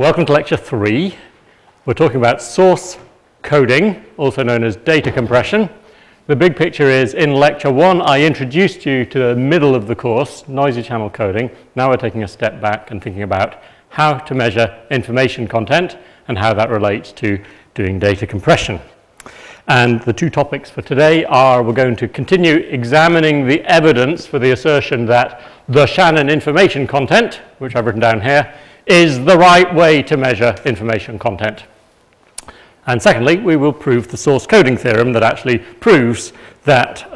Welcome to lecture 3. We're talking about source coding, also known as data compression. The big picture is in lecture 1 I introduced you to the middle of the course, noisy channel coding. Now we're taking a step back and thinking about how to measure information content and how that relates to doing data compression. And the two topics for today are we're going to continue examining the evidence for the assertion that the Shannon information content, which I've written down here, is the right way to measure information content. And secondly, we will prove the source coding theorem that actually proves that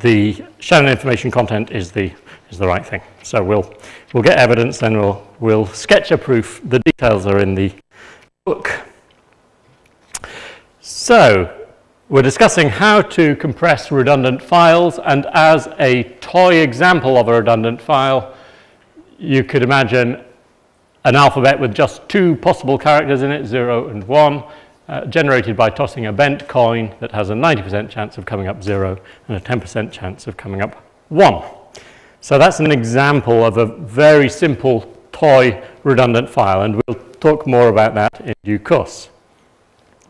the Shannon information content is the right thing. So we'll get evidence, then we'll sketch a proof. The details are in the book. So we're discussing how to compress redundant files, and as a toy example of a redundant file, you could imagine an alphabet with just two possible characters in it, 0 and 1, generated by tossing a bent coin that has a 90% chance of coming up 0 and a 10% chance of coming up 1. So that's an example of a very simple toy redundant file, and we'll talk more about that in due course.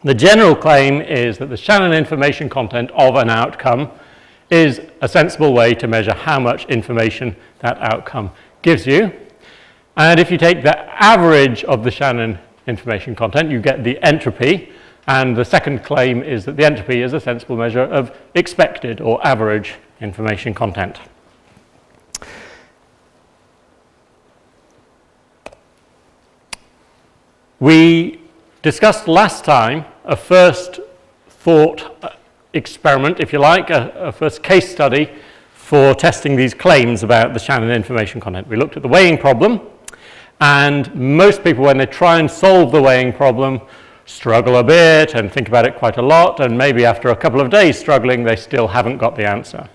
The general claim is that the Shannon information content of an outcome is a sensible way to measure how much information that outcome gives you, and if you take the average of the Shannon information content you get the entropy, and the second claim is that the entropy is a sensible measure of expected or average information content. We discussed last time a first thought experiment, if you like, a first case study for testing these claims about the Shannon information content. We looked at the weighing problem, and most people, when they try and solve the weighing problem, struggle a bit and think about it quite a lot, and maybe after a couple of days struggling they still haven't got the answer.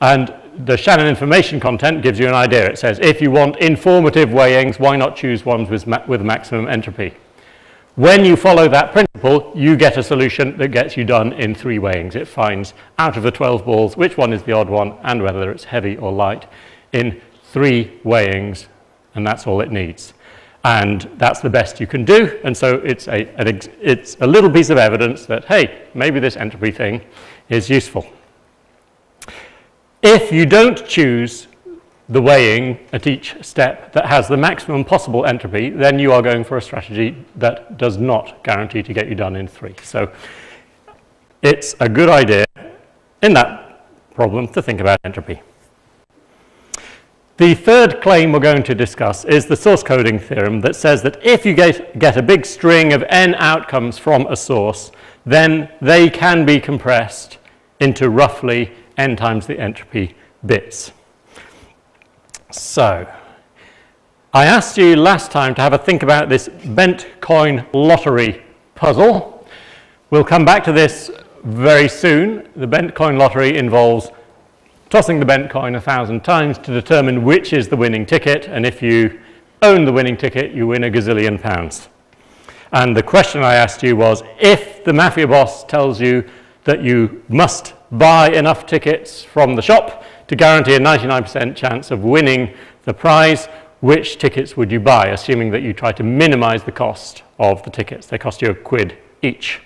And the Shannon information content gives you an idea. It says if you want informative weighings, why not choose ones with maximum entropy? When you follow that principle, you get a solution that gets you done in 3 weighings. It finds out of the 12 balls which one is the odd one and whether it's heavy or light in 3 weighings, and that's all it needs. And that's the best you can do, and so it's a little piece of evidence that, hey, maybe this entropy thing is useful. If you don't choose the weighing at each step that has the maximum possible entropy, then you are going for a strategy that does not guarantee to get you done in 3. So it's a good idea in that problem to think about entropy. The third claim we're going to discuss is the source coding theorem that says that if you get a big string of n outcomes from a source, then they can be compressed into roughly n times the entropy bits. So, I asked you last time to have a think about this bent coin lottery puzzle. We'll come back to this very soon. The bent coin lottery involves tossing the bent coin 1,000 times to determine which is the winning ticket, and if you own the winning ticket you win a gazillion pounds. And the question I asked you was, if the mafia boss tells you that you must buy enough tickets from the shop to guarantee a 99% chance of winning the prize, which tickets would you buy, assuming that you try to minimize the cost of the tickets? They cost you £1 each.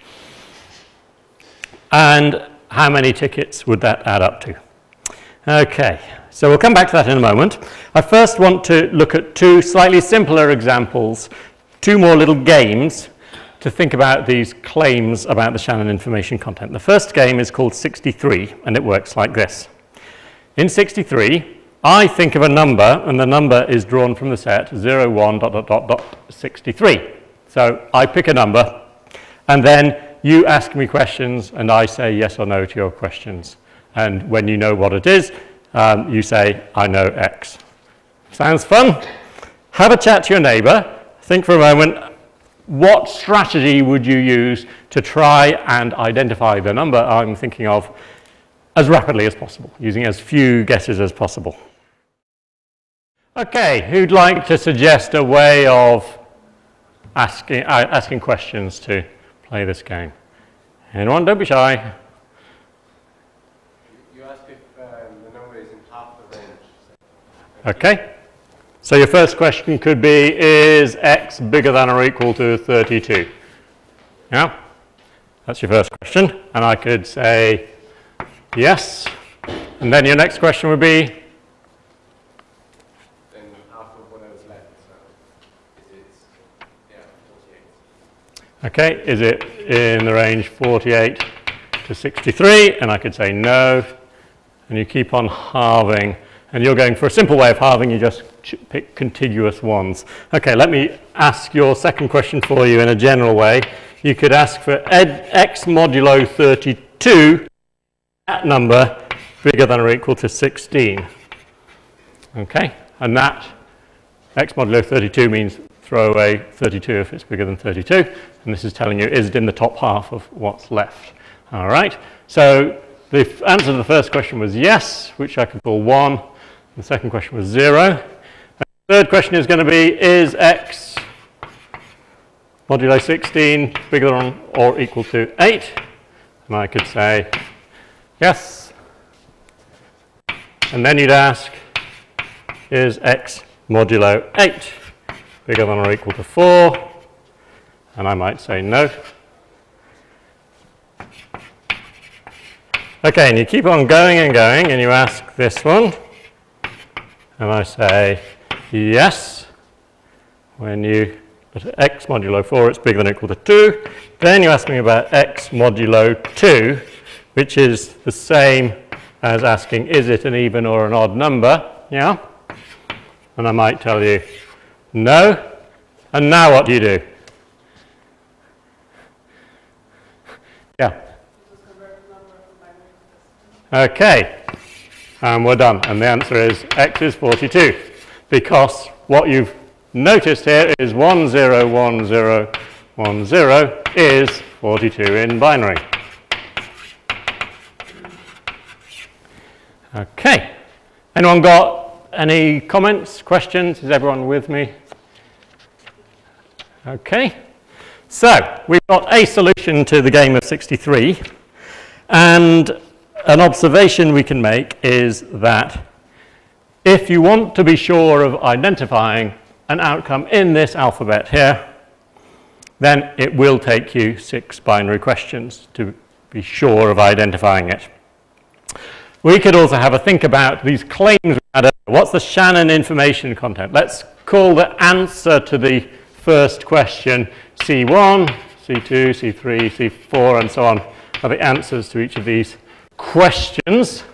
And how many tickets would that add up to? Okay, so we'll come back to that in a moment. I first want to look at 2 slightly simpler examples, 2 more little games to think about these claims about the Shannon information content. The first game is called 63, and it works like this. In 63, I think of a number, and the number is drawn from the set 0, 1, ... 63. So I pick a number, and then you ask me questions, and I say yes or no to your questions. And when you know what it is, you say, I know X. Sounds fun? Have a chat to your neighbor. Think for a moment, what strategy would you use to try and identify the number I'm thinking of as rapidly as possible, using as few guesses as possible. Okay, who'd like to suggest a way of asking questions to play this game? Anyone? Don't be shy. You ask if the number is in half the range. Okay. So your first question could be, is x bigger than or equal to 32? Yeah, that's your first question. And I could say yes. And then your next question would be? Then half of what I was left, so is it, yeah, 48. Okay, is it in the range 48 to 63? And I could say no. And you keep on halving. And you're going for a simple way of halving, you just pick contiguous ones. Okay, let me ask your second question for you in a general way. You could ask for x modulo 32, that number bigger than or equal to 16. Okay, and that x modulo 32 means throw away 32 if it's bigger than 32. And this is telling you, is it in the top half of what's left? All right, so the answer to the first question was yes, which I could call 1. The second question was 0. And the third question is going to be, is x modulo 16 bigger than or equal to 8? And I could say yes. And then you'd ask, is x modulo 8 bigger than or equal to 4? And I might say no. Okay, and you keep on going and going, and you ask this one. And I say yes. When you put x modulo 4, it's bigger than or equal to 2. Then you ask me about x modulo 2, which is the same as asking, is it an even or an odd number? Yeah. And I might tell you no. And now what do you do? Yeah. Okay. And we're done, and the answer is x is 42, because what you've noticed here is 101010 is 42 in binary. Okay, anyone got any comments, questions? Is everyone with me? Okay, so we've got a solution to the game of 63, and an observation we can make is that if you want to be sure of identifying an outcome in this alphabet here, then it will take you 6 binary questions to be sure of identifying it. We could also have a think about these claims we had earlier. What's the Shannon information content? Let's call the answer to the first question C1, C2, C3, C4, and so on are the answers to each of these questions.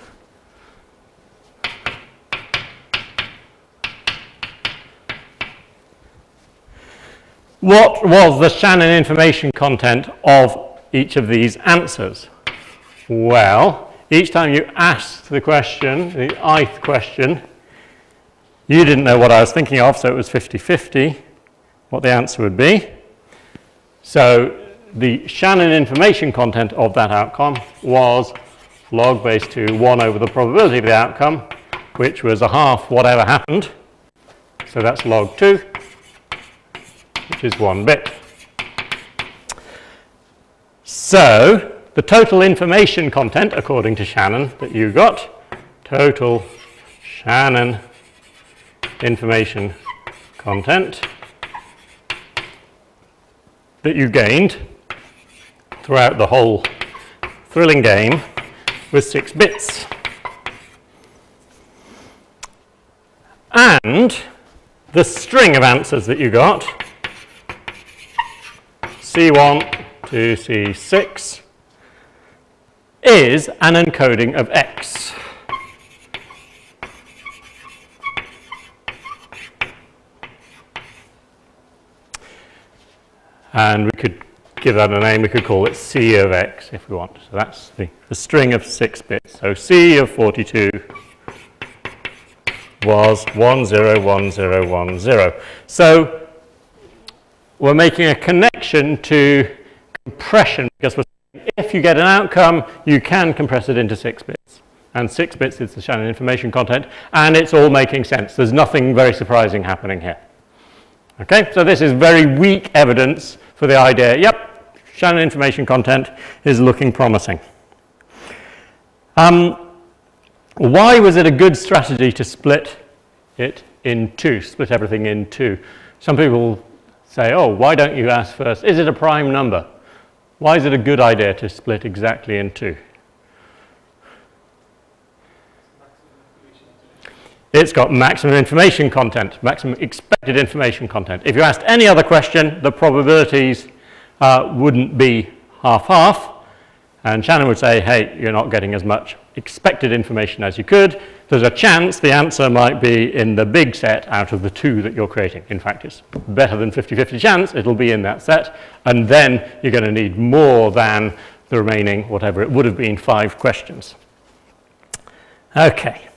What was the Shannon information content of each of these answers? Well, each time you asked the question, the ith question, you didn't know what I was thinking of, so it was 50-50 what the answer would be. So the Shannon information content of that outcome was log base 2 1 over the probability of the outcome, which was a half whatever happened. So that's log 2, which is 1 bit. So the total information content, according to Shannon, that you got, total Shannon information content that you gained throughout the whole thrilling game with 6 bits. And the string of answers that you got, C1 to C6, is an encoding of X. And we could give that a name, we could call it C of X if we want. So that's the string of 6 bits. So C of 42 was 101010. So we're making a connection to compression, because we're saying if you get an outcome, you can compress it into 6 bits. And 6 bits is the Shannon information content, and it's all making sense. There's nothing very surprising happening here. Okay, so this is very weak evidence for the idea, yep, Shannon information content is looking promising. Why was it a good strategy to split it in two, split everything in two. Some people say, oh, why don't you ask first, is it a prime number? Why is it a good idea to split exactly in two? It's got maximum information content, maximum expected information content. If you asked any other question, the probabilities wouldn't be half-half, and Shannon would say, hey, you're not getting as much expected information as you could. There's a chance the answer might be in the big set out of the two that you're creating. In fact, it's better than 50-50 chance it'll be in that set, and then you're going to need more than the remaining, whatever it would have been, 5 questions. Okay.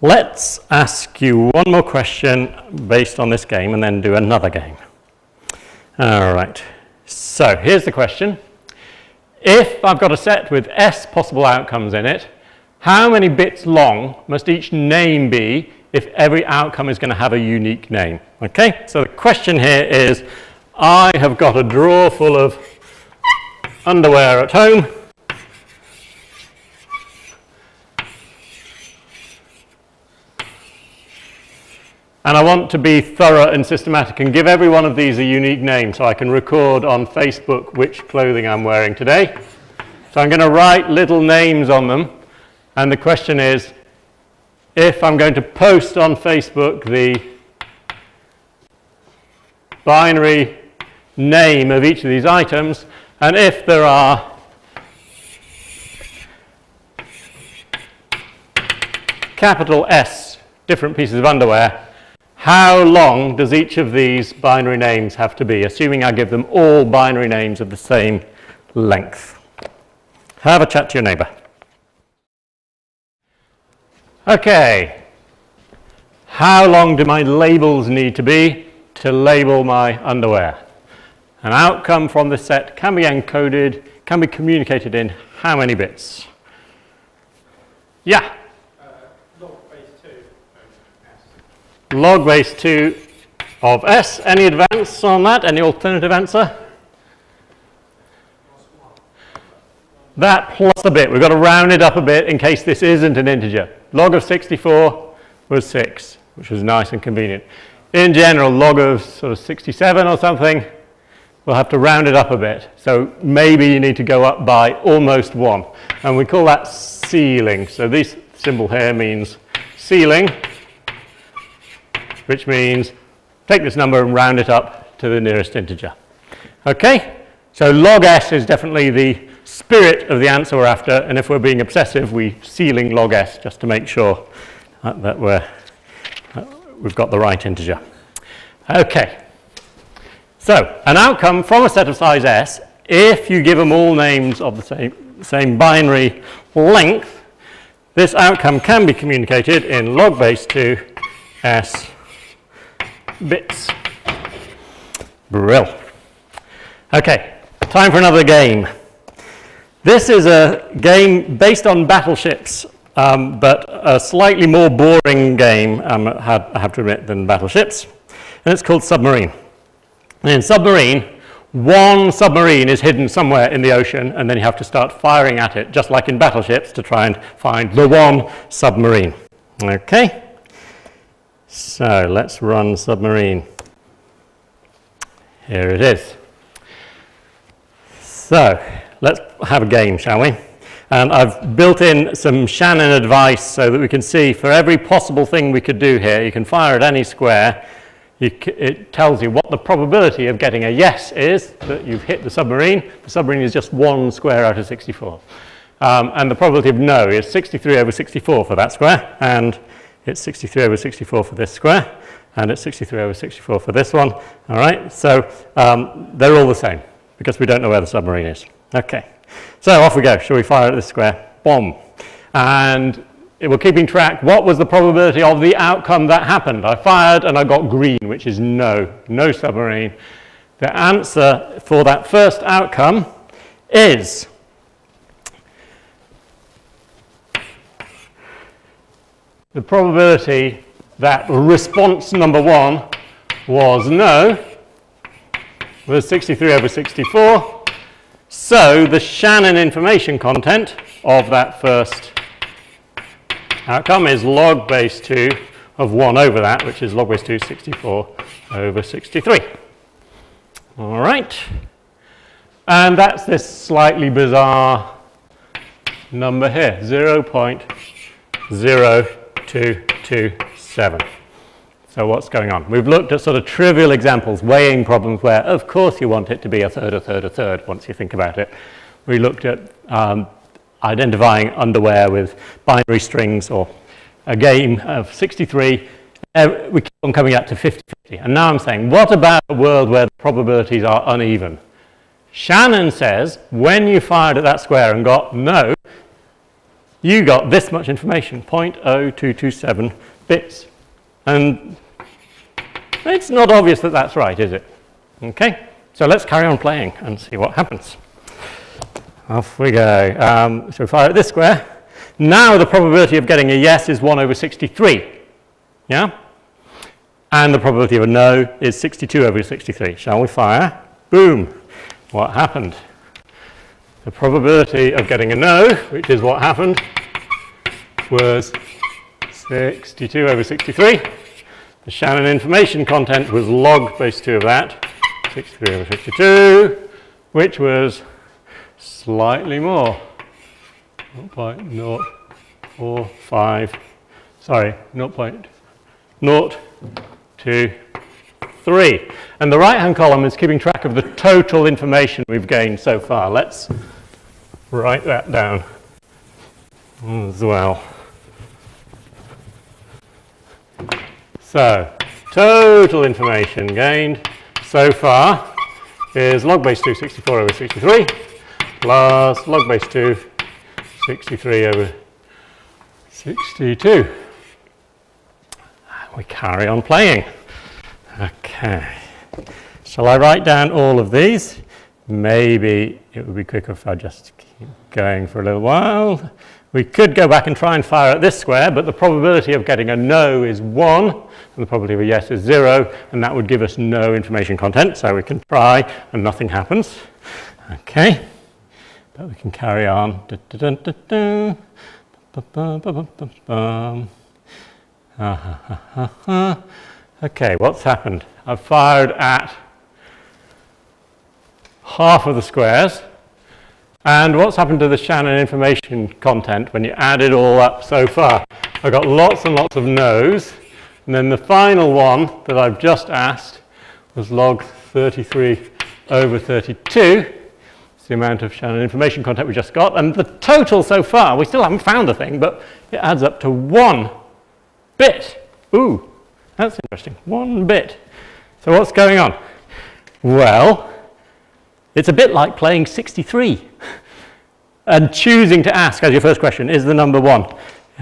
Let's ask you one more question based on this game and then do another game. All right. So here's the question. If I've got a set with S possible outcomes in it, how many bits long must each name be if every outcome is going to have a unique name? Okay, so the question here is, I have got a drawer full of underwear at home. And I want to be thorough and systematic and give every one of these a unique name so I can record on Facebook which clothing I'm wearing today. So I'm going to write little names on them. And the question is, if I'm going to post on Facebook the binary name of each of these items, and if there are capital S different pieces of underwear, how long does each of these binary names have to be, assuming I give them all binary names of the same length? Have a chat to your neighbour. Okay. How long do my labels need to be to label my underwear? An outcome from the set can be encoded, can be communicated in how many bits? Yeah. Log base 2 of S. Any advance on that? Any alternative answer? That plus a bit. We've got to round it up a bit in case this isn't an integer. Log of 64 was 6, which was nice and convenient. In general, log of sort of 67 or something, we'll have to round it up a bit. So maybe you need to go up by almost 1. And we call that ceiling. So this symbol here means ceiling, which means take this number and round it up to the nearest integer. Okay, so log S is definitely the spirit of the answer we're after, and if we're being obsessive, we ceiling log S just to make sure that we've got the right integer. Okay, so an outcome from a set of size S, if you give them all names of the same binary length, this outcome can be communicated in log base 2 S bits. Brill. Okay, time for another game. This is a game based on battleships, but a slightly more boring game, I have to admit, than battleships. And it's called Submarine. And in Submarine, one submarine is hidden somewhere in the ocean, and then you have to start firing at it, just like in battleships, to try and find the one submarine. Okay. So let's run Submarine. Here it is. So let's have a game, shall we? And I've built in some Shannon advice so that we can see for every possible thing we could do here, you can fire at any square. It tells you what the probability of getting a yes is, that you've hit the submarine. The submarine is just one square out of 64. And the probability of no is 63 over 64 for that square, and it's 63 over 64 for this square, and it's 63 over 64 for this one. All right, so they're all the same because we don't know where the submarine is. Okay, so off we go. Shall we fire at this square? Bomb. And it will keeping track. What was the probability of the outcome that happened? I fired and I got green, which is no submarine. The answer for that first outcome is 1. The probability that response number 1 was no was 63 over 64. So the Shannon information content of that first outcome is log base 2 of 1 over that, which is log base 2, 64 over 63. All right. And that's this slightly bizarre number here, 0.0227. So what's going on? We've looked at sort of trivial examples, weighing problems where, of course, you want it to be a third, a third, a third, once you think about it. We looked at identifying underwear with binary strings, or a game of 63. We keep on coming up to 50-50. And now I'm saying, what about a world where the probabilities are uneven? Shannon says, when you fired at that square and got no, you got this much information, 0.0227 bits. And it's not obvious that that's right, is it? Okay, so let's carry on playing and see what happens. Off we go. So we fire at this square. Now the probability of getting a yes is 1 over 63. Yeah? And the probability of a no is 62 over 63. Shall we fire? Boom. What happened? The probability of getting a no, which is what happened, was 62 over 63. The Shannon information content was log base 2 of that, 63 over 62, which was slightly more, 0.045, sorry, 0.023. And the right-hand column is keeping track of the total information we've gained so far. Let's write that down as well. So, total information gained so far is log base 2, 64 over 63, plus log base 2, 63 over 62. And we carry on playing. Okay. Shall I write down all of these? Maybe it would be quicker if I just keep going for a little while. We could go back and try and fire at this square, but the probability of getting a no is 1, and the probability of a yes is 0, and that would give us no information content, so we can try and nothing happens. Okay, but we can carry on. Okay, what's happened? I've fired at half of the squares. And what's happened to the Shannon information content when you add it all up so far? I've got lots and lots of no's, and then the final one that I've just asked was log 33 over 32. It's the amount of Shannon information content we just got, and the total so far, we still haven't found the thing, but it adds up to 1 bit. Ooh, that's interesting, 1 bit. So what's going on? Well, it's a bit like playing 63 and choosing to ask as your first question, is the number 1?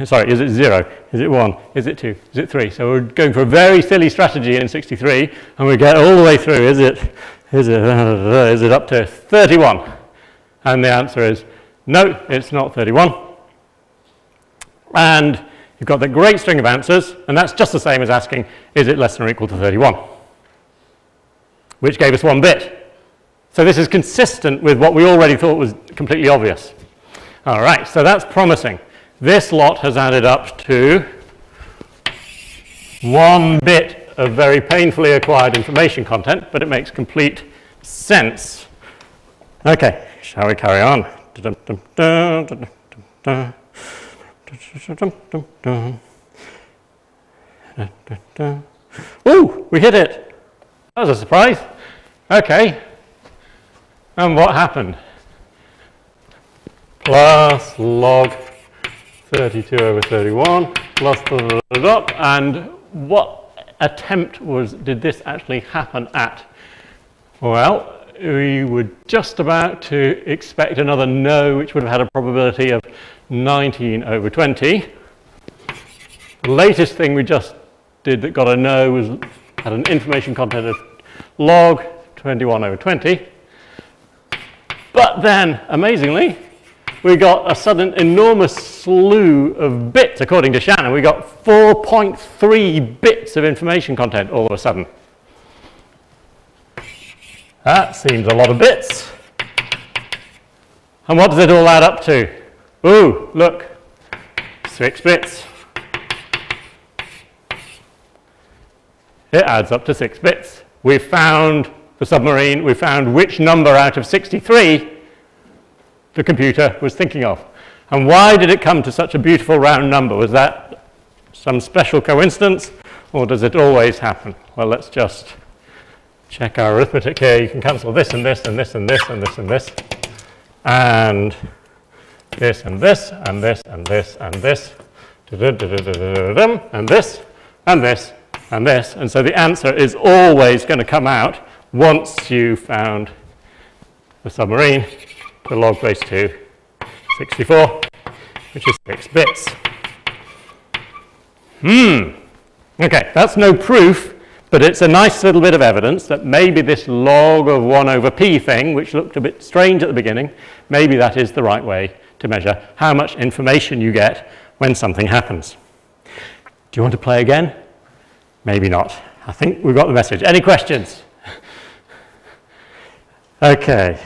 Sorry, is it 0? Is it 1? Is it 2? Is it 3? So we're going for a very silly strategy in 63 and we get all the way through, is it up to 31? And the answer is no, it's not 31. And you've got the great string of answers, and that's just the same as asking, is it less than or equal to 31? Which gave us 1 bit. So this is consistent with what we already thought was completely obvious. All right, so that's promising. This lot has added up to 1 bit of very painfully acquired information content, but it makes complete sense. Okay, shall we carry on? Ooh, we hit it. That was a surprise. Okay. And what happened? Plus log 32 over 31, plus the dot, and what attempt did this actually happen at? Well, we were just about to expect another no, which would have had a probability of 19 over 20. The latest thing we just did that got a no had an information content of log 21 over 20. But then, amazingly, we got a sudden enormous slew of bits, according to Shannon. We got 4.3 bits of information content all of a sudden. That seems a lot of bits. And what does it all add up to? Ooh, look, 6 bits. it adds up to 6 bits. We found the submarine, we found which number out of 63 the computer was thinking of. And why did it come to such a beautiful round number? Was that some special coincidence, or does it always happen? Well, let's just check our arithmetic here. You can cancel this and this and this and this and this and this and this and this and this and this and this and this and this and this. And so the answer is always going to come out once you found the submarine, the log base 2. 64, which is 6 bits. Okay, that's no proof, but it's a nice little bit of evidence that maybe this log of 1 over p thing, which looked a bit strange at the beginning, maybe that is the right way to measure how much information you get when something happens. Do you want to play again? Maybe not. I think we've got the message. Any questions? Okay.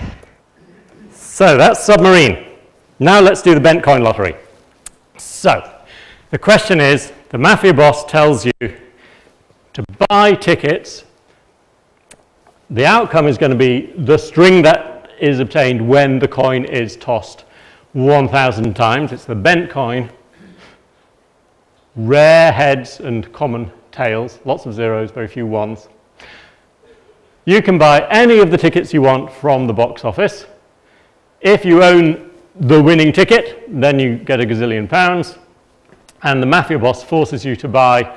So that's submarine. Now let's do the bent coin lottery. So, the question is, the mafia boss tells you to buy tickets. The outcome is going to be the string that is obtained when the coin is tossed 1,000 times. It's the bent coin, rare heads and common tails, lots of zeros, very few ones. You can buy any of the tickets you want from the box office. If you own the winning ticket, then you get a gazillion pounds, and the mafia boss forces you to buy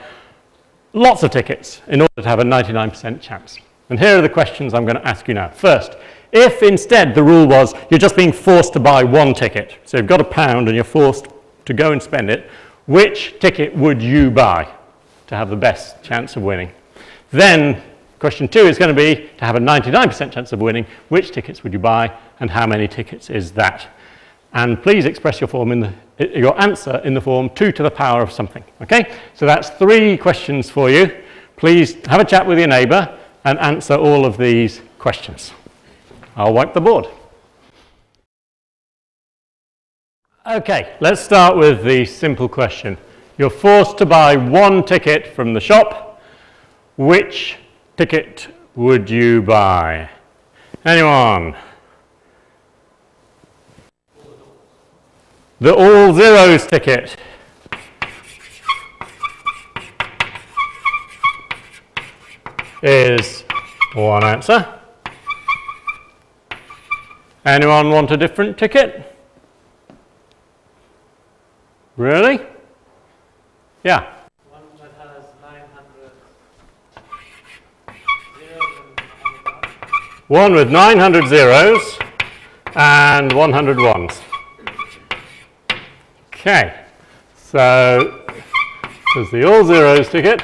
lots of tickets in order to have a 99% chance. And here are the questions I'm going to ask you now. First, if instead the rule was you're just being forced to buy one ticket, so you've got £1 and you're forced to go and spend it, which ticket would you buy to have the best chance of winning? Then question 2 is going to be, to have a 99% chance of winning, which tickets would you buy and how many tickets is that? And please express your answer in the form 2 to the power of something, okay? So that's 3 questions for you. Please have a chat with your neighbour and answer all of these questions. I'll wipe the board. Okay, let's start with the simple question. You're forced to buy one ticket from the shop. Which ticket would you buy? Anyone? The all zeros ticket. Is one answer. Anyone want a different ticket? Really? Yeah. One that has 900 zeros and 101. One with 900 zeros and 100 ones. Okay, so there's the all zeros ticket,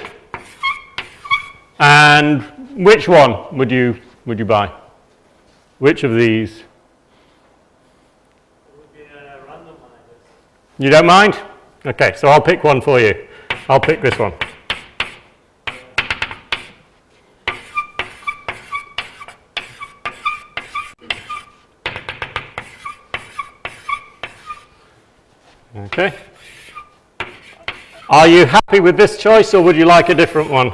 and which one would you buy? Which of these? It would be a random one, I guess. You don't mind? Okay, so I'll pick one for you. I'll pick this one. Okay. Are you happy with this choice, or would you like a different one?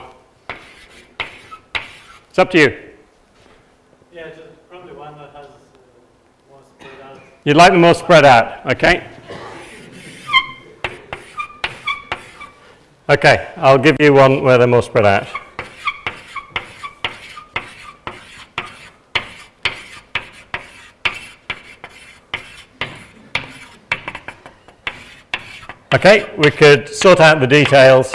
It's up to you. Yeah, just probably one that has more spread out. You'd like them more spread out, okay? Okay, I'll give you one where they're more spread out. Okay, we could sort out the details,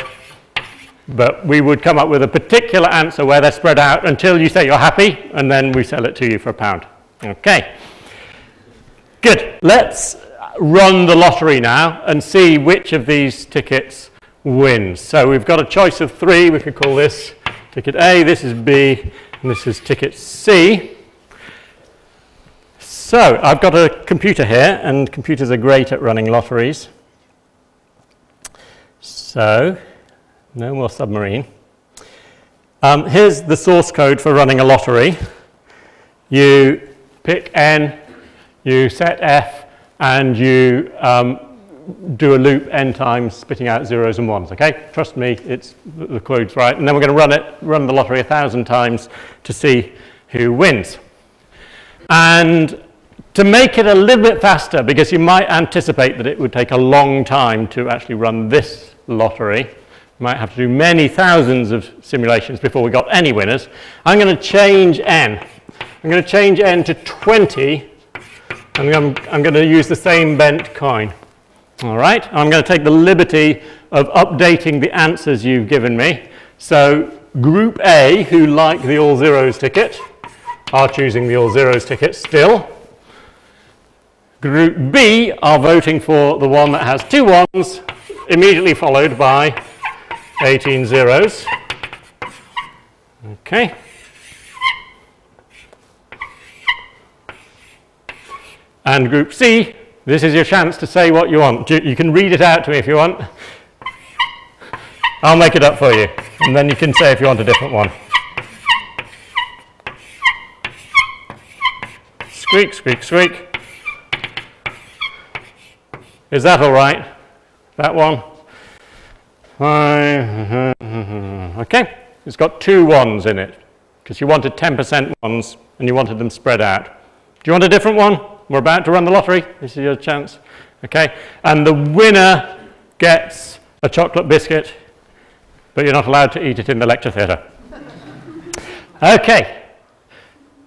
but we would come up with a particular answer where they're spread out until you say you're happy, and then we sell it to you for £1. Okay, good. Let's run the lottery now and see which of these tickets wins. So we've got a choice of 3. We could call this ticket A, this is B, and this is ticket C. So I've got a computer here, and computers are great at running lotteries. So, no more submarine. Here's the source code for running a lottery. You pick N, you set F, and you do a loop n times spitting out zeros and ones, okay? Trust me, it's the code's right. And then we're going to run the lottery 1,000 times to see who wins. And to make it a little bit faster, because you might anticipate that it would take a long time to actually run this lottery, you might have to do many thousands of simulations before we got any winners, I'm going to change n. I'm going to change n to 20, and I'm going to use the same bent coin. All right, I'm going to take the liberty of updating the answers you've given me. So group A, who like the all zeros ticket, are choosing the all zeros ticket still. Group B are voting for the one that has two ones, immediately followed by 18 zeros. Okay. And group C, this is your chance to say what you want. You can read it out to me if you want. I'll make it up for you. And then you can say if you want a different one. Squeak, squeak, squeak. Is that all right? That one? Okay. It's got two ones in it. Because you wanted 10% ones and you wanted them spread out. Do you want a different one? We're about to run the lottery. This is your chance. Okay. And the winner gets a chocolate biscuit, but you're not allowed to eat it in the lecture theatre. Okay.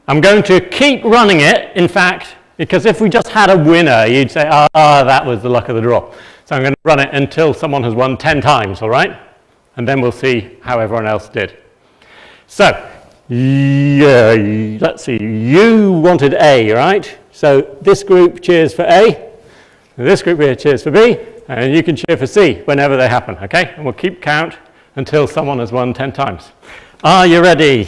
I'm going to keep running it, in fact, because if we just had a winner, you'd say, ah, that was the luck of the draw. So I'm going to run it until someone has won 10 times, all right? And then we'll see how everyone else did. So, yeah, let's see. You wanted A, right? So this group cheers for A, this group here cheers for B, and you can cheer for C whenever they happen, okay? And we'll keep count until someone has won 10 times. Are you ready?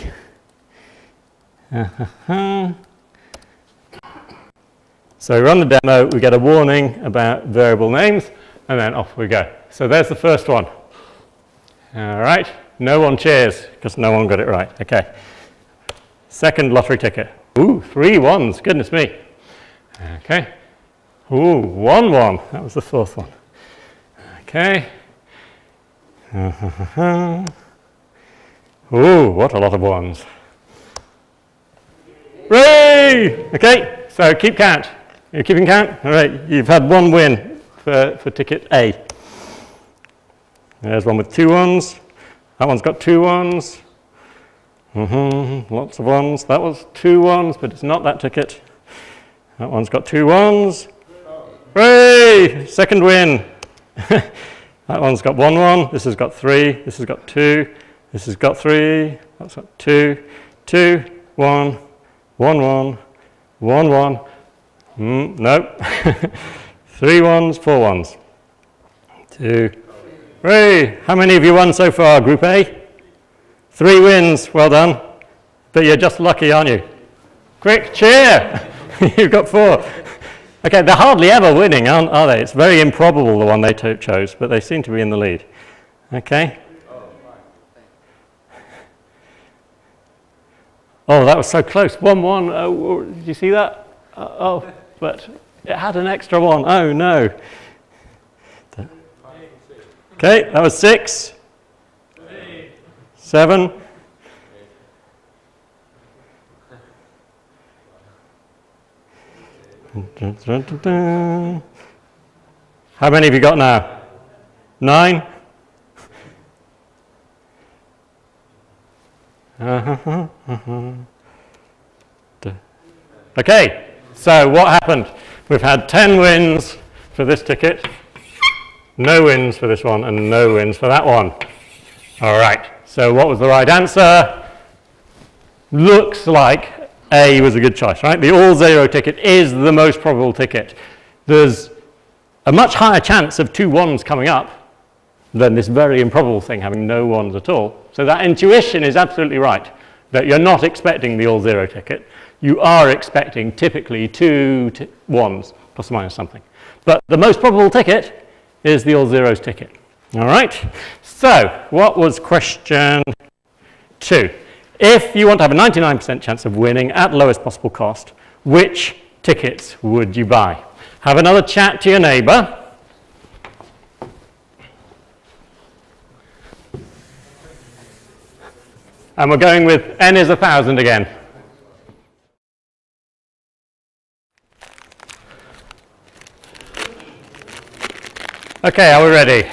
So we run the demo, we get a warning about variable names, and then off we go. So there's the first one. All right, no one cheers, because no one got it right, okay. Second lottery ticket. Ooh, three ones, goodness me. Okay. Ooh, one one. That was the fourth one. Okay. Ooh, what a lot of ones. Hooray! Okay, so keep count. You're keeping count? All right, you've had one win for ticket A. There's one with two ones. That one's got two ones. Lots of ones. That was two ones, but it's not that ticket. That one's got two ones. Hooray! Second win. That one's got one one. This has got three. This has got two. This has got three. That's got two. Two. One. One one. One one. Nope. Three ones. Four ones. Two. Hooray! How many have you won so far, Group A? Three wins. Well done. But you're just lucky, aren't you? Quick cheer! You've got four. Okay, they're hardly ever winning, are they? It's very improbable, the one they chose, but they seem to be in the lead. Okay. Oh, that was so close. 1-1. Oh, did you see that? Oh, but it had an extra one. Oh, no. Okay, that was six. 7. 8. How many have you got now? 9? Okay, so what happened? We've had 10 wins for this ticket, no wins for this one, and no wins for that one. All right, so what was the right answer? Looks like A was a good choice, right? The all zero ticket is the most probable ticket. There's a much higher chance of two ones coming up than this very improbable thing having no ones at all. So that intuition is absolutely right, that you're not expecting the all zero ticket. You are expecting typically two ones, plus or minus something. But the most probable ticket is the all zeros ticket. All right? So what was question 2? If you want to have a 99% chance of winning at lowest possible cost, which tickets would you buy? Have another chat to your neighbour. And we're going with n is 1,000 again. Okay, are we ready?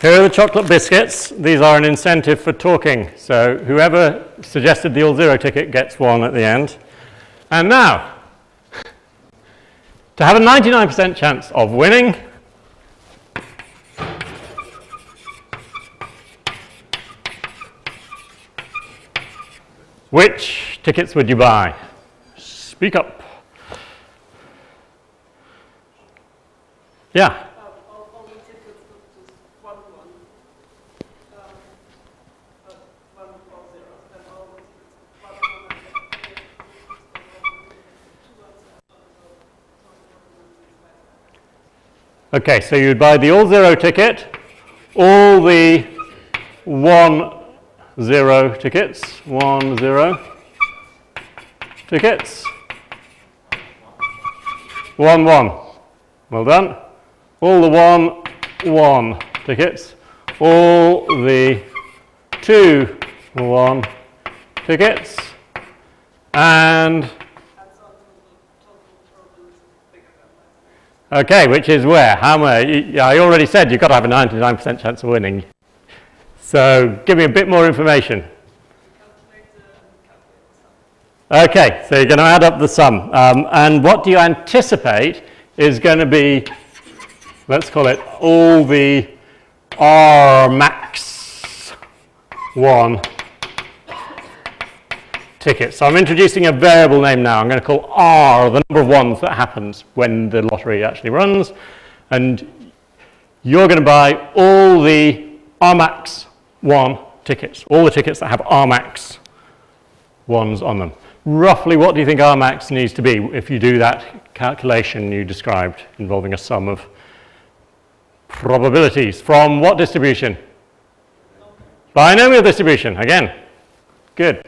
Here are the chocolate biscuits. These are an incentive for talking. So whoever suggested the all-zero ticket gets one at the end. And now, to have a 99% chance of winning, which tickets would you buy? Speak up. Yeah. Okay, so you'd buy the all-zero ticket, all the 1-0 tickets, 1-0 tickets, 1-1. Well done. All the 1-1 tickets, all the 2-1 tickets, and okay, which is where? How many? I already said you've got to have a 99% chance of winning. So give me a bit more information. Okay, so you're going to add up the sum. And what do you anticipate is going to be, let's call it all the R max 1 tickets. So I'm introducing a variable name now. I'm going to call R the number of ones that happens when the lottery actually runs, and you're going to buy all the R max 1 tickets, all the tickets that have R max 1s on them. Roughly, what do you think R max needs to be if you do that calculation you described involving a sum of probabilities from what distribution? Binomial distribution again. Good.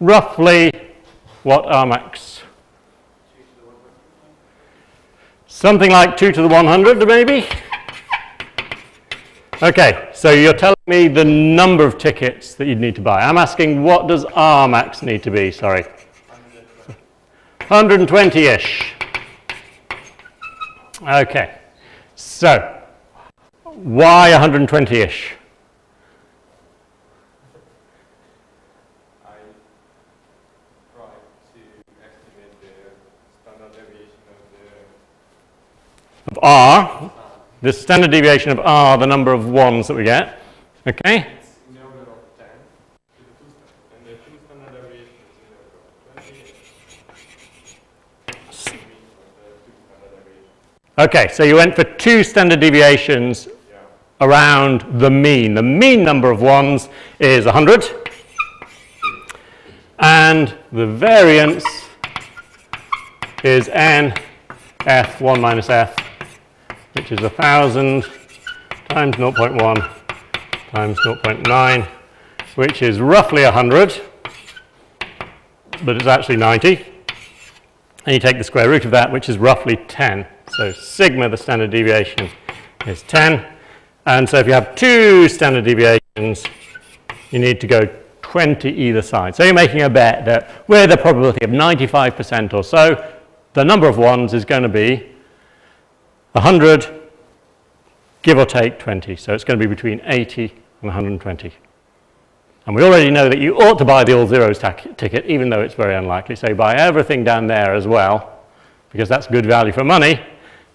Roughly, what R max? Something like 2 to the 100, maybe? Okay, so you're telling me the number of tickets that you'd need to buy. I'm asking, what does R max need to be? Sorry. 120-ish. Okay, so why 120-ish? Of R, the standard deviation of R, the number of ones that we get. Okay? It's in the order of 10 to the 2 and the 2 standard deviation is in the order of 20. Okay, so you went for 2 standard deviations around the mean. The mean number of ones is 100 and the variance is N F 1 minus F, which is 1,000 times 0.1 times 0.9, which is roughly 100, but it's actually 90. And you take the square root of that, which is roughly 10. So sigma, the standard deviation, is 10. And so if you have 2 standard deviations, you need to go 20 either side. So you're making a bet that with a probability of 95% or so, the number of ones is going to be 100, give or take 20. So it's going to be between 80 and 120. And we already know that you ought to buy the all-zeros ticket, even though it's very unlikely. So you buy everything down there as well, because that's good value for money,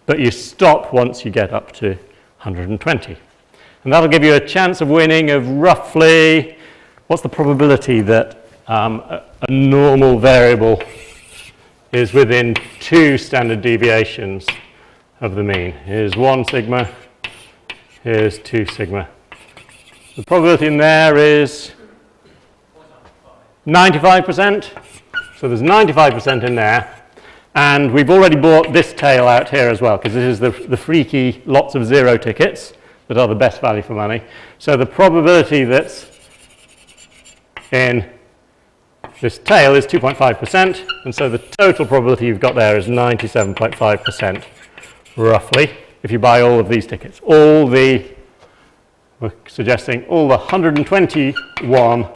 but you stop once you get up to 120. And that'll give you a chance of winning of roughly, what's the probability that a normal variable is within 2 standard deviations of the mean. Here's 1 sigma, here's 2 sigma. The probability in there is 95%, so there's 95% in there, and we've already bought this tail out here as well, because this is the freaky lots of zero tickets that are the best value for money. So the probability that's in this tail is 2.5%, and so the total probability you've got there is 97.5%, roughly, if you buy all of these tickets. All the, we're suggesting all the 121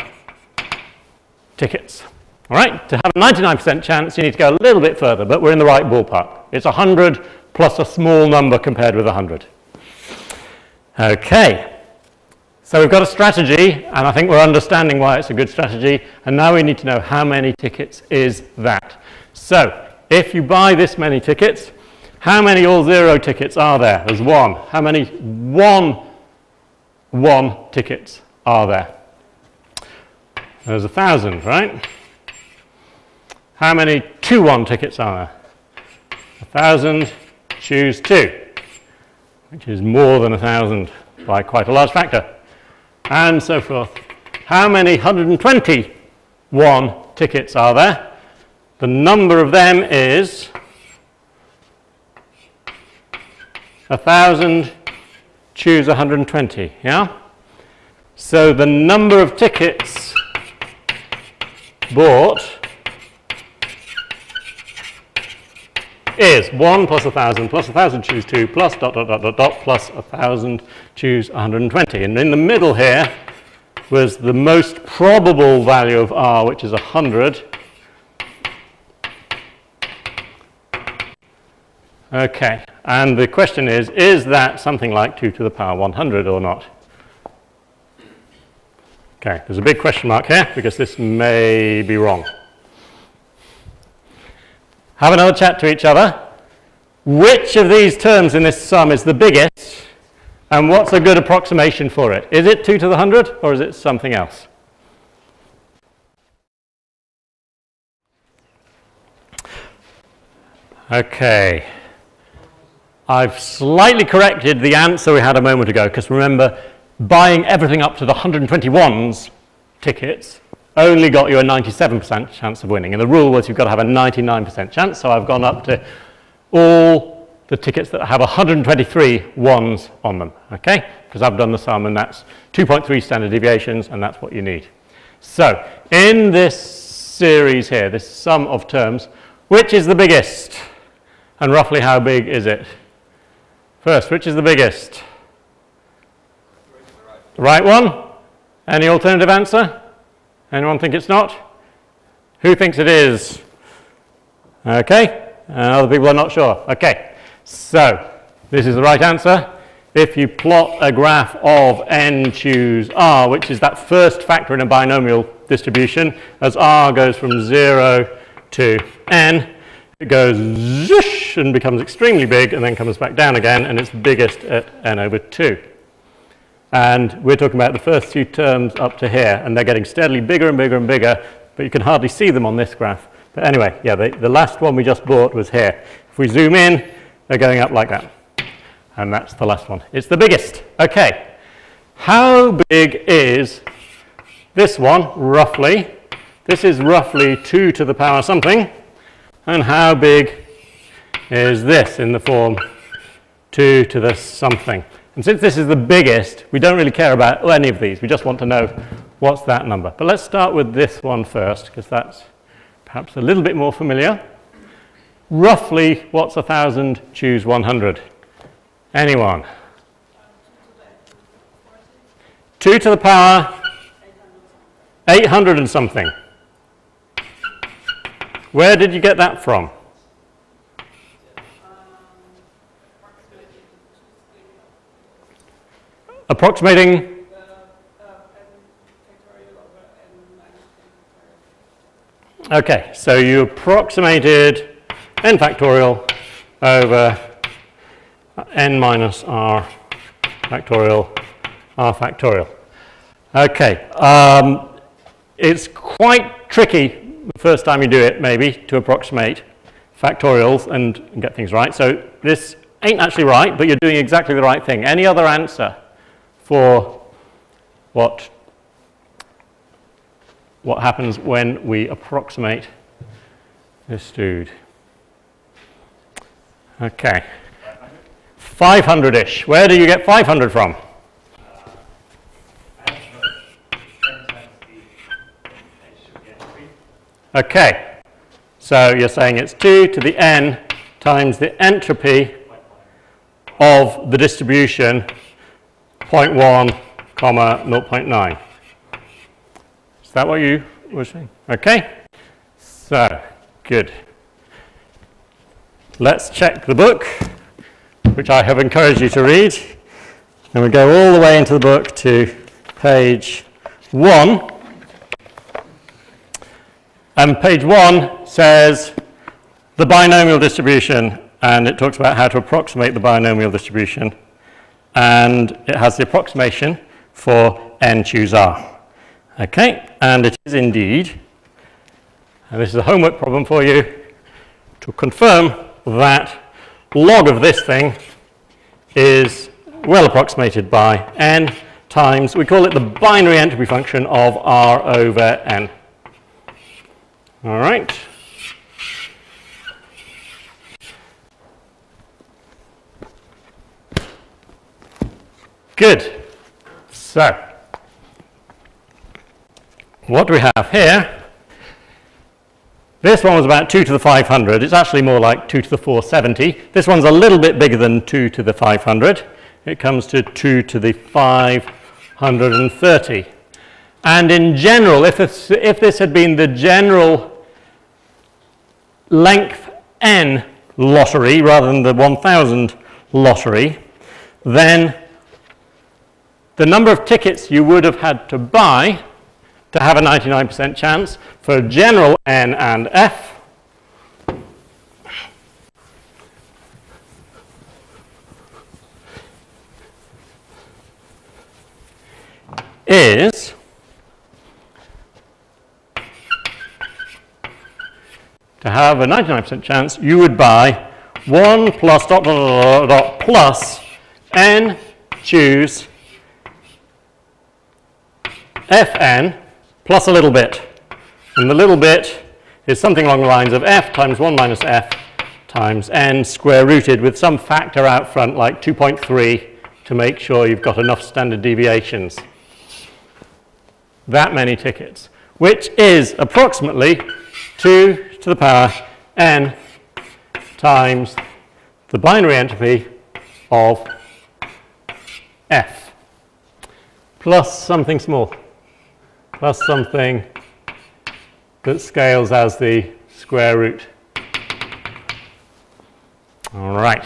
tickets. All right, to have a 99% chance, you need to go a little bit further, but we're in the right ballpark. It's 100 plus a small number compared with 100. Okay, so we've got a strategy, and I think we're understanding why it's a good strategy, and now we need to know how many tickets is that. So, if you buy this many tickets, how many all-zero tickets are there? There's one. How many one tickets are there? There's 1,000, right? How many 2-1 tickets are there? 1,000, choose 2, which is more than 1,000 by quite a large factor, and so forth. How many 121 tickets are there? The number of them is 1,000, choose 120, yeah? So the number of tickets bought is 1 plus 1,000, choose 2, plus ... plus 1,000, choose 120. And in the middle here was the most probable value of R, which is 100. Okay, and the question is that something like 2 to the power 100 or not? Okay, there's a big question mark here because this may be wrong. Have another chat to each other. Which of these terms in this sum is the biggest, and what's a good approximation for it? Is it 2 to the 100 or is it something else? Okay. I've slightly corrected the answer we had a moment ago, because remember, buying everything up to the 121's tickets only got you a 97% chance of winning, and the rule was you've got to have a 99% chance, so I've gone up to all the tickets that have 123 ones on them, okay? Because I've done the sum, and that's 2.3 standard deviations, and that's what you need. So, in this series here, this sum of terms, which is the biggest? And roughly how big is it? First, which is the biggest? The right one? Any alternative answer? Anyone think it's not? Who thinks it is? Okay, and other people are not sure. Okay, so this is the right answer. If you plot a graph of n choose r, which is that first factor in a binomial distribution, as r goes from 0 to n, it goes zoosh and becomes extremely big and then comes back down again, and it's biggest at n over 2. And we're talking about the first two terms up to here, and they're getting steadily bigger and bigger and bigger, but you can hardly see them on this graph. But anyway, yeah, the last one we just bought was here. If we zoom in, they're going up like that. And that's the last one. It's the biggest. Okay. How big is this one, roughly? This is roughly 2 to the power something. And how big is this in the form 2 to the something? And since this is the biggest, we don't really care about any of these. We just want to know what's that number. But let's start with this one first, because that's perhaps a little bit more familiar. Roughly, what's 1,000 choose 100? Anyone? 2 to the power 800 and something. Where did you get that from? Approximating? Okay, so you approximated n factorial over n minus r factorial. Okay, it's quite tricky the first time you do it, maybe, to approximate factorials and get things right. So this ain't actually right, but you're doing exactly the right thing. Any other answer for what happens when we approximate this dude? Okay. 500-ish. Where do you get 500 from? Okay. So you're saying it's 2 to the n times the entropy of the distribution 0.1, 0.9. Is that what you washing. Okay, so good. Let's check the book, which I have encouraged you to read. And we go all the way into the book to page 1. And page 1 says the binomial distribution, and it talks about how to approximate the binomial distribution, and it has the approximation for n choose r. Okay, and it is indeed, and this is a homework problem for you, to confirm that log of this thing is well approximated by n times, we call it the binary entropy function of r over n. All right. Good. So, what do we have here? This one was about 2 to the 500. It's actually more like 2 to the 470. This one's a little bit bigger than 2 to the 500. It comes to 2 to the 530. And in general, if this had been the general length n lottery rather than the 1000 lottery, then the number of tickets you would have had to buy to have a 99% chance for general N and F is 1 plus dot dot dot dot dot plus N choose Fn plus a little bit, and the little bit is something along the lines of f times 1 minus f times n square rooted with some factor out front like 2.3 to make sure you've got enough standard deviations. That many tickets, which is approximately 2 to the power n times the binary entropy of f. Plus something small, plus something that scales as the square root. All right.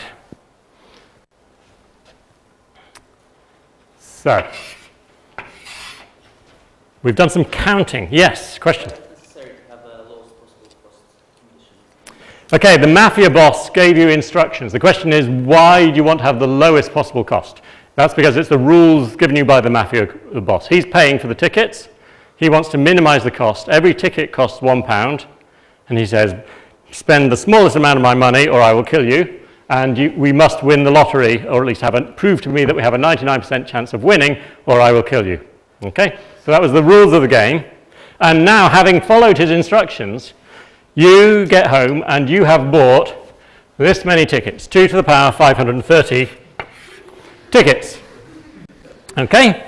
So, we've done some counting. Yes, question? Okay, the mafia boss gave you instructions. The question is, why do you want to have the lowest possible cost? That's because it's the rules given you by the mafia boss. He's paying for the tickets. He wants to minimize the cost. Every ticket costs £1, and he says, spend the smallest amount of my money or I will kill you, and we must win the lottery, or at least prove to me that we have a 99% chance of winning or I will kill you. Okay? So that was the rules of the game. And now, having followed his instructions, you get home and you have bought this many tickets, 2 to the power 530 tickets. Okay?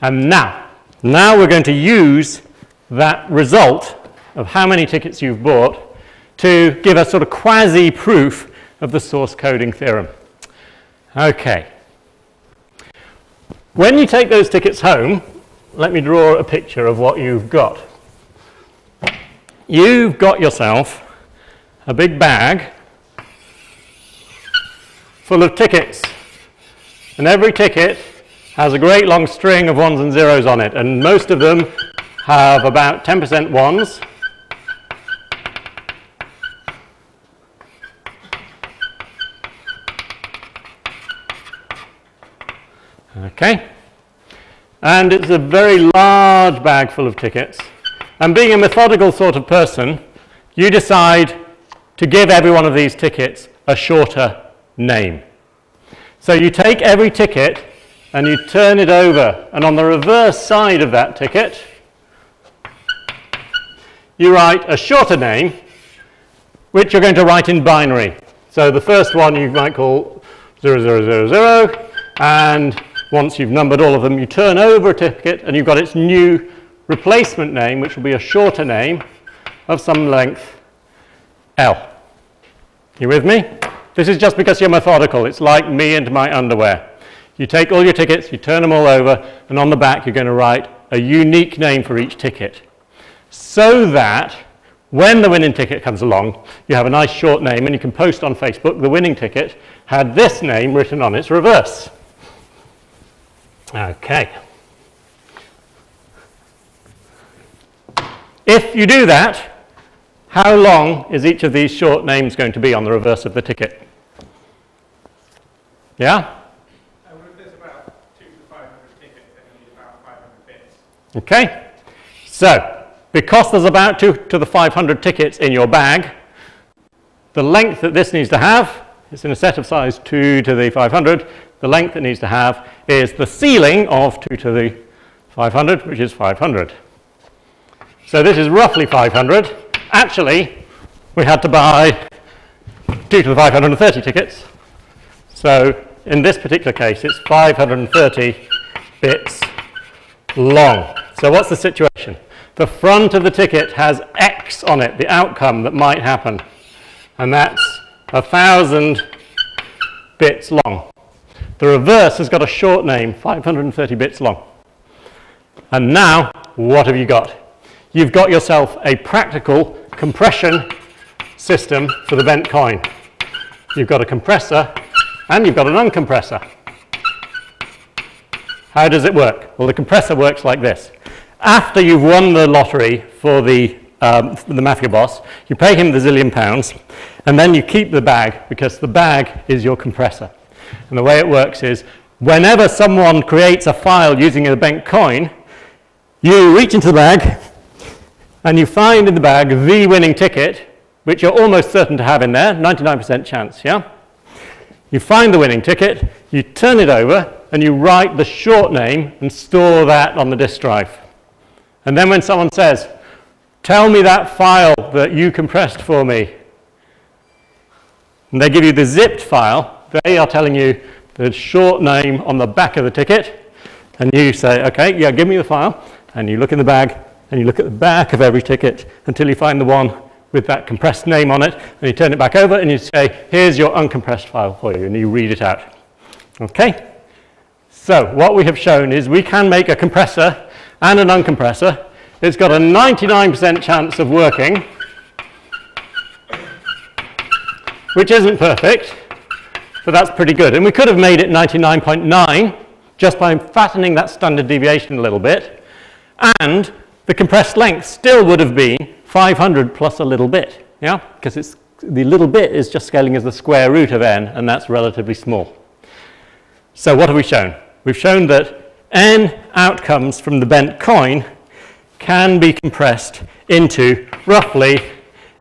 And now we're going to use that result of how many tickets you've bought to give a sort of quasi-proof of the source coding theorem. Okay. When you take those tickets home, let me draw a picture of what you've got. You've got yourself a big bag full of tickets, and every ticket has a great long string of ones and zeros on it, and most of them have about 10% ones . Okay, and it's a very large bag full of tickets. And being a methodical sort of person, you decide to give every one of these tickets a shorter name. So you take every ticket and you turn it over, and on the reverse side of that ticket, you write a shorter name, which you're going to write in binary. So the first one you might call 0000, and once you've numbered all of them, you turn over a ticket and you've got its new replacement name, which will be a shorter name of some length L. You with me? This is just because you're methodical. It's like me and my underwear. You take all your tickets, you turn them all over, and on the back you're going to write a unique name for each ticket. so that when the winning ticket comes along, you have a nice short name and you can post on Facebook, the winning ticket had this name written on its reverse. Okay. If you do that, how long is each of these short names going to be on the reverse of the ticket? Yeah? Well, if there's about 200 to 500 tickets, then you need about 500 bits. Okay. So, because there's about 2 to the 500 tickets in your bag, the length that this needs to have, it's in a set of size 2 to the 500, the length it needs to have is the ceiling of 2 to the 500, which is 500. So this is roughly 500. Actually, we had to buy 2 to the 530 tickets. So in this particular case, it's 530 bits long. So what's the situation? The front of the ticket has X on it, the outcome that might happen. And that's 1,000 bits long. The reverse has got a short name, 530 bits long. And now, what have you got? You've got yourself a practical compression system for the bent coin. You've got a compressor and you've got an uncompressor. How does it work? Well, the compressor works like this. After you've won the lottery for the mafia boss, you pay him the £1 zillion and then you keep the bag, because the bag is your compressor. And the way it works is, whenever someone creates a file using a bent coin, you reach into the bag and you find in the bag the winning ticket, which you're almost certain to have in there, 99% chance, yeah? You find the winning ticket, you turn it over, and you write the short name and store that on the disk drive. And then when someone says, tell me that file that you compressed for me, and they give you the zipped file, they are telling you the short name on the back of the ticket, and you say, okay, yeah, give me the file, and you look in the bag, and you look at the back of every ticket until you find the one with that compressed name on it, and you turn it back over and you say, here's your uncompressed file for you, and you read it out. Okay? So what we have shown is we can make a compressor and an uncompressor. It's got a 99% chance of working, which isn't perfect, but that's pretty good. And we could have made it 99.9 just by fattening that standard deviation a little bit, and the compressed length still would have been 500 plus a little bit, yeah? Because it's, the little bit is just scaling as the square root of n, and that's relatively small. So what have we shown? We've shown that n outcomes from the bent coin can be compressed into roughly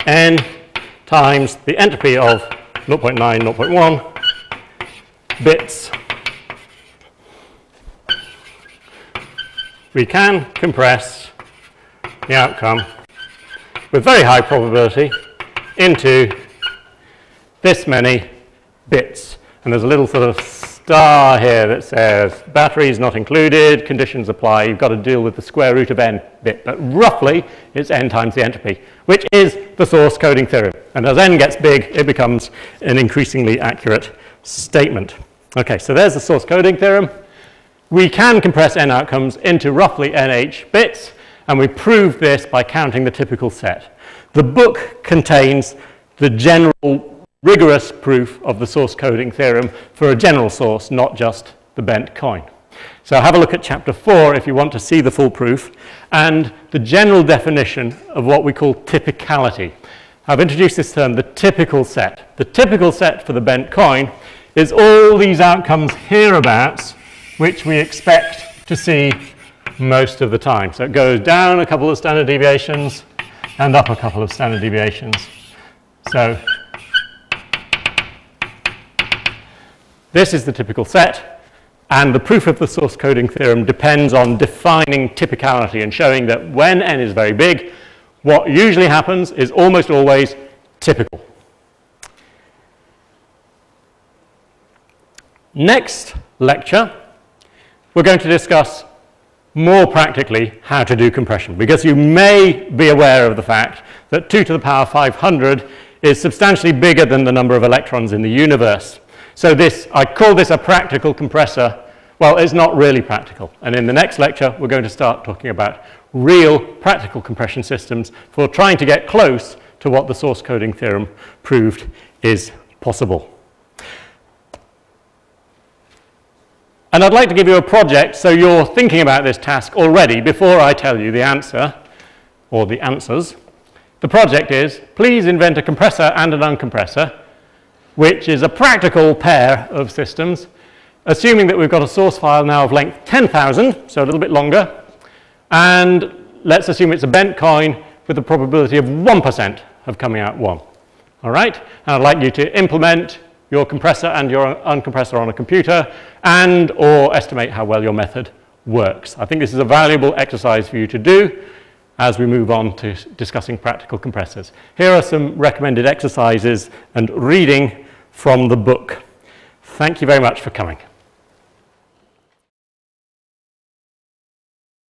n times the entropy of 0.9, 0.1 bits. We can compress the outcome with very high probability into this many bits. And there's a little sort of star here that says batteries not included, conditions apply, you've got to deal with the square root of n bit. But roughly it's n times the entropy, which is the source coding theorem. And as n gets big, it becomes an increasingly accurate statement. Okay, so there's the source coding theorem. We can compress n outcomes into roughly nh bits. And we prove this by counting the typical set. The book contains the general rigorous proof of the source coding theorem for a general source, not just the bent coin. So have a look at chapter 4 if you want to see the full proof and the general definition of what we call typicality. I've introduced this term, the typical set. The typical set for the bent coin is all these outcomes hereabouts which we expect to see most of the time. So it goes down a couple of standard deviations and up a couple of standard deviations. So this is the typical set, and the proof of the source coding theorem depends on defining typicality and showing that when n is very big, what usually happens is almost always typical. Next lecture, we're going to discuss more practically how to do compression, because you may be aware of the fact that 2 to the power 500 is substantially bigger than the number of electrons in the universe. So I call this a practical compressor Well, it's not really practical. And in the next lecture, we're going to start talking about real practical compression systems for trying to get close to what the source coding theorem proved is possible. And I'd like to give you a project so you're thinking about this task already before I tell you the answer or the answers. The project is, please invent a compressor and an uncompressor, which is a practical pair of systems, assuming that we've got a source file now of length 10,000, so a little bit longer, and let's assume it's a bent coin with a probability of 1% of coming out 1. All right? And I'd like you to implement your compressor and your uncompressor on a computer and or estimate how well your method works. I think this is a valuable exercise for you to do as we move on to discussing practical compressors. Here are some recommended exercises and reading from the book. Thank you very much for coming.